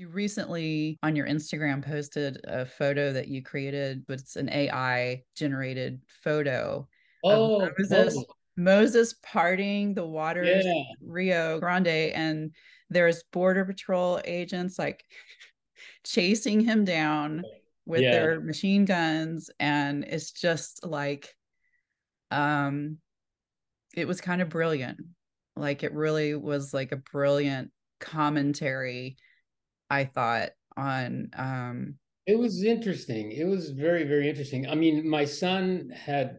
You recently on your Instagram posted a photo that you created, but it's an AI generated photo of Moses parting the waters in Rio Grande, and there's border patrol agents like chasing him down with their machine guns. And it's just like, it was kind of brilliant. Like, it really was like a brilliant commentary, I thought, on... It was interesting. It was very, very interesting. I mean, my son had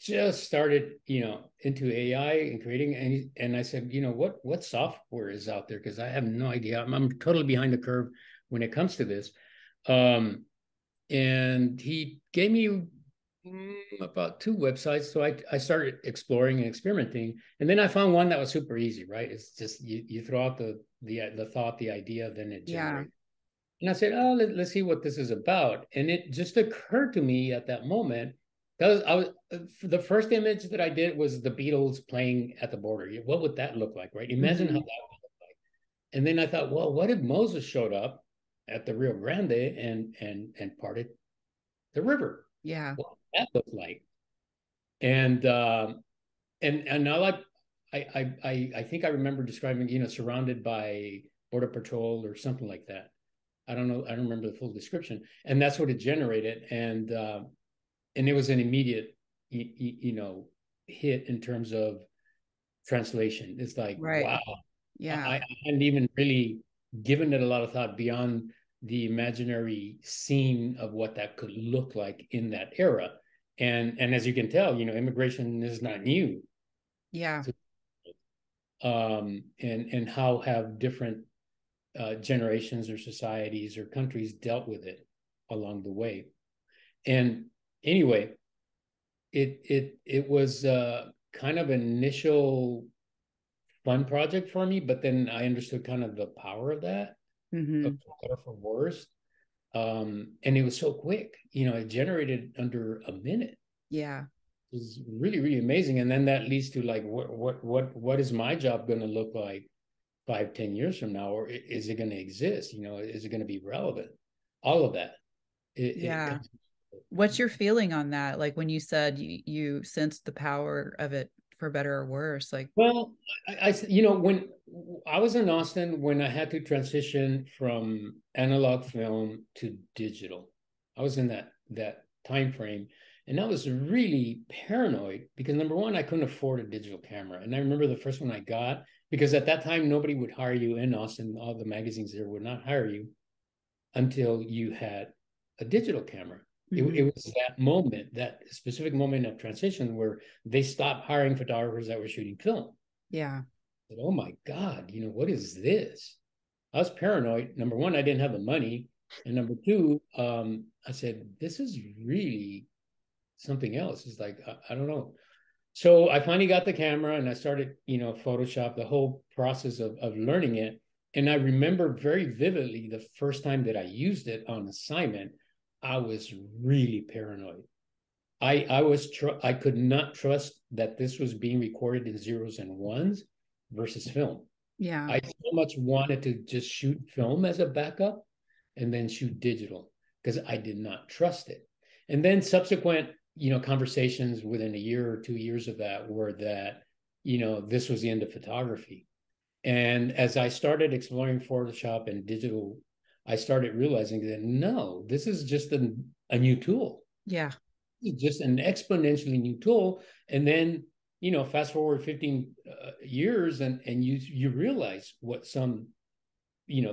just started, into AI and creating, and I said, what software is out there? Because I have no idea. I'm totally behind the curve when it comes to this. And he gave me about 2 websites. So I started exploring and experimenting. And then I found one that was super easy, right? It's just, you throw out the thought, the idea, then it generates. And I said, let's see what this is about. And it just occurred to me at that moment, because the first image that I did was the Beatles playing at the border. What would that look like, right? Imagine how that would look like. And then I thought, well, what if Moses showed up at the Rio Grande and parted the river? Yeah. What would that look like? And I think I remember describing, surrounded by border patrol or something like that. I don't know. I don't remember the full description. And that's what it generated. And it was an immediate, hit in terms of translation. It's like, wow. Yeah. I hadn't even really given it a lot of thought beyond the imaginary scene of what that could look like in that era. And as you can tell, immigration is not new. Yeah. And how have different generations or societies or countries dealt with it along the way. And anyway, it was kind of an initial fun project for me, but then I understood kind of the power of that, for worse. And it was so quick, it generated under a minute. Yeah. It was really, really amazing. And then that leads to like, what is my job going to look like 5-10 years from now? Or is it going to exist? Is it going to be relevant? All of that. What's your feeling on that? Like, when you said you sensed the power of it, for better or worse, like. Well, I when I was in Austin, when I had to transition from analog film to digital, I was in that time frame. And I was really paranoid because, number one, I couldn't afford a digital camera. And I remember the first one I got, because at that time, nobody would hire you in Austin. All the magazines there would not hire you until you had a digital camera. It was that moment, that specific moment of transition where they stopped hiring photographers that were shooting film. Yeah. I said, oh my God, what is this? I was paranoid. Number one, I didn't have the money. And number two, I said, this is really something else. It's like, I don't know. So I finally got the camera and I started, Photoshop, the whole process of learning it. And I remember very vividly the first time that I used it on assignment, I was really paranoid. I could not trust that this was being recorded in 0s and 1s versus film. Yeah. I so much wanted to just shoot film as a backup and then shoot digital because I did not trust it. And then subsequent, conversations within a year or 2 years of that were that, this was the end of photography. And as I started exploring Photoshop and digital, I started realizing that, no, this is just a new tool. Yeah. It's just an exponentially new tool. And then, fast forward 15 years and you realize what some,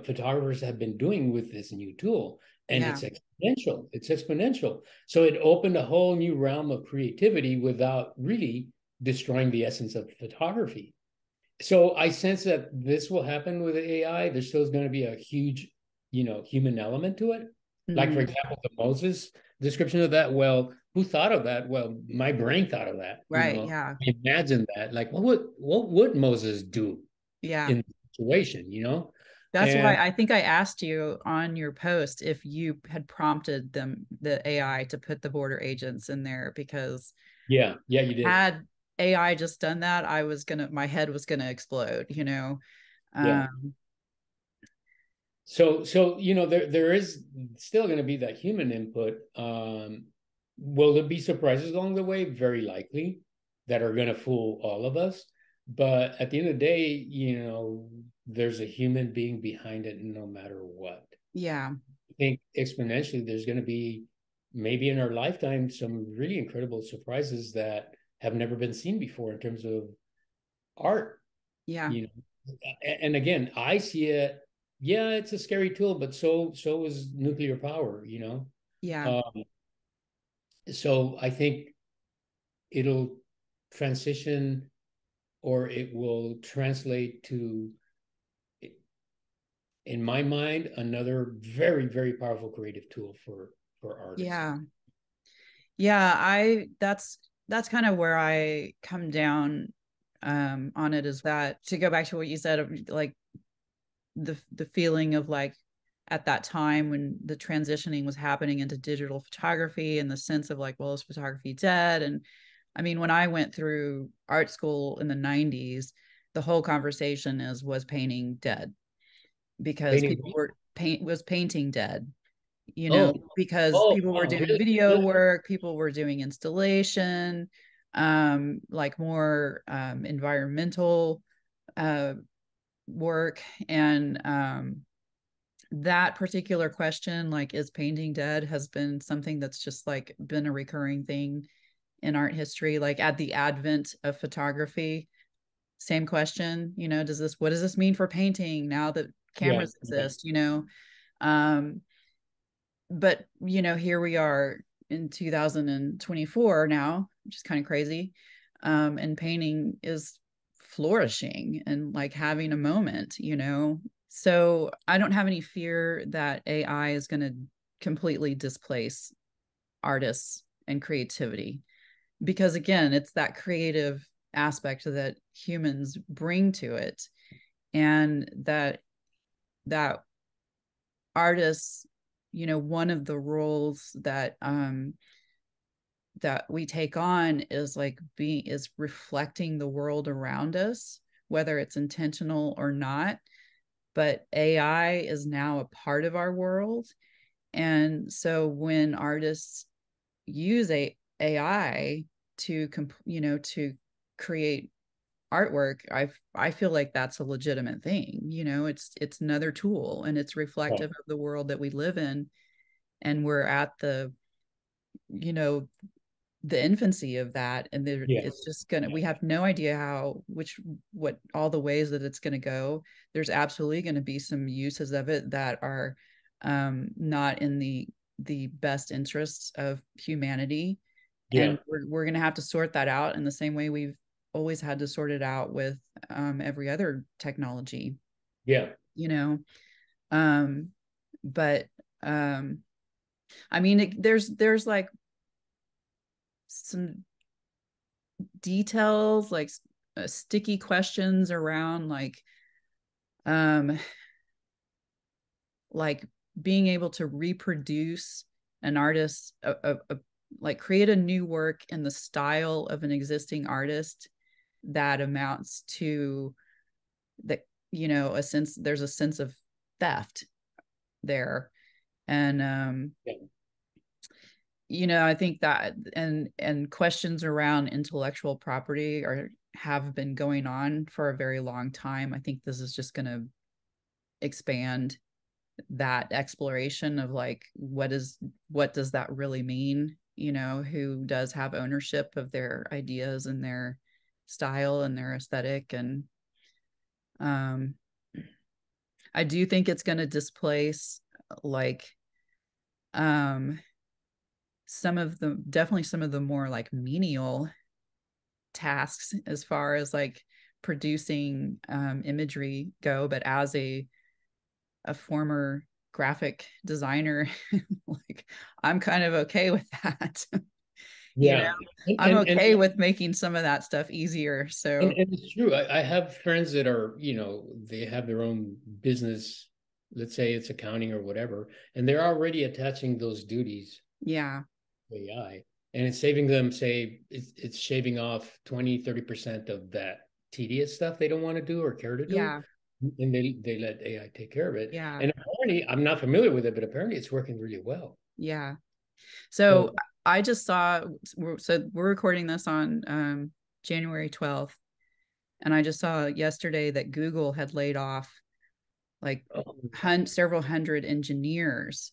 photographers have been doing with this new tool. And it's exponential. It's exponential. So it opened a whole new realm of creativity without really destroying the essence of photography. So I sense that this will happen with AI. There's still going to be a huge, human element to it. Like, for example, the Moses description of that. Well, who thought of that? Well, my brain thought of that. Right. Yeah. Imagine that. Like, what would Moses do? Yeah. In the situation, That's why I think I asked you on your post if you had prompted the AI to put the border agents in there, because you did. Had AI just done that, my head was gonna explode. So you know, there is still going to be that human input. Will there be surprises along the way? Very likely, that are going to fool all of us. But at the end of the day, you know, there's a human being behind it no matter what. Yeah. I think exponentially there's going to be, maybe in our lifetime, some really incredible surprises that have never been seen before in terms of art. Yeah. You know, and again, I see it. Yeah, it's a scary tool, but so is nuclear power, you know? Yeah. So I think it'll transition, or it will translate to, in my mind, another very, very powerful creative tool for artists. Yeah. Yeah. That's kind of where I come down on it, is that, to go back to what you said, like, the feeling of, like, at that time when the transitioning was happening into digital photography, and the sense of, like, well, is photography dead? And I mean, when I went through art school in the 90s, the whole conversation was painting dead, because painting dead, you know, because people were doing video work, people were doing installation, like more environmental work. And that particular question, like, is painting dead, has been something that's just, like, been a recurring thing in art history. Like, at the advent of photography, same question, you know, what does this mean for painting now that cameras exist, you know? But, you know, here we are in 2024 now, which is kind of crazy. And painting is flourishing and, like, having a moment, you know? So I don't have any fear that AI is going to completely displace artists and creativity, because, again, it's that creative aspect that humans bring to it, and that artists, you know, one of the roles that we take on is, like, is reflecting the world around us, whether it's intentional or not. But AI is now a part of our world. And so when artists use AI to, you know, to create artwork, I feel like that's a legitimate thing. You know, it's another tool, and it's reflective of the world that we live in. And we're at the, you know, the infancy of that, and it's just gonna, we have no idea what all the ways that it's gonna go. There's absolutely gonna be some uses of it that are not in the best interests of humanity, and we're gonna have to sort that out in the same way we've always had to sort it out with every other technology, you know. I mean, there's like some details, like sticky questions around, like being able to reproduce an artist, like create a new work in the style of an existing artist that amounts to that, you know, there's a sense of theft there. And, you know, I think that, and questions around intellectual property have been going on for a very long time. I think this is just going to expand that exploration of, like, what does that really mean? You know, who does have ownership of their ideas and their style and their aesthetic? And, I do think it's going to displace, like, some of the more, like, menial tasks as far as, like, producing imagery go. But as a former graphic designer, like, I'm kind of okay with that. You know? I'm okay with making some of that stuff easier. So and it's true. I have friends that are, you know, they have their own business. Let's say it's accounting or whatever, and they're already attaching those duties to AI, and it's saving them, say, it's shaving off 20-30% of that tedious stuff they don't want to do or care to do, and they let AI take care of it. Yeah. And apparently, I'm not familiar with it, but apparently it's working really well. Yeah. So I just saw, so we're recording this on January 12th. And I just saw yesterday that Google had laid off like several hundred engineers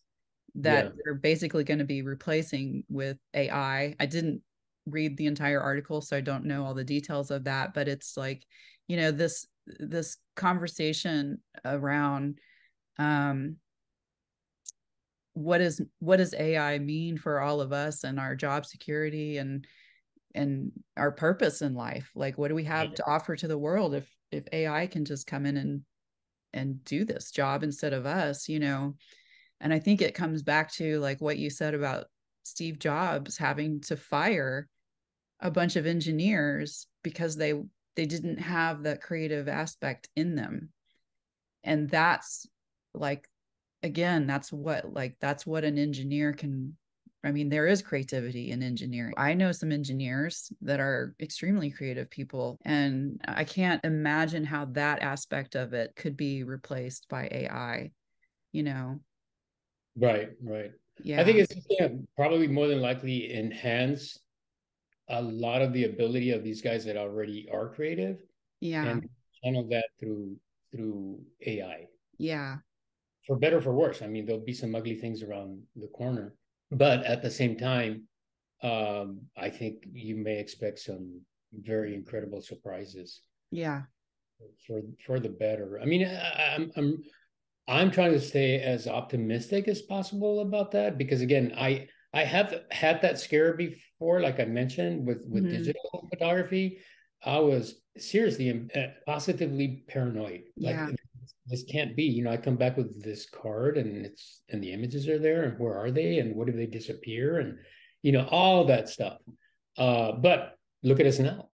that they're basically going to be replacing with AI. I didn't read the entire article, so I don't know all the details of that, but it's like, you know, this conversation around what does AI mean for all of us and our job security and our purpose in life. Like, what do we have to offer to the world if AI can just come in and do this job instead of us, you know? And I think it comes back to like what you said about Steve Jobs having to fire a bunch of engineers because they didn't have that creative aspect in them. And that's like, again, that's what an engineer can, I mean, there is creativity in engineering. I know some engineers that are extremely creative people, and I can't imagine how that aspect of it could be replaced by AI, you know? Right. Yeah. I think it's probably more than likely enhance a lot of the ability of these guys that already are creative. Yeah. And channel that through AI. Yeah. For better or for worse. I mean, there'll be some ugly things around the corner. But at the same time, I think you may expect some very incredible surprises. Yeah. For the better. I mean, I'm trying to stay as optimistic as possible about that, because again, I have had that scare before, like I mentioned with digital photography. I was seriously positively paranoid. Like, this can't be, you know, I come back with this card and the images are there, and where are they, and what if they disappear, and, you know, all that stuff. But look at us now.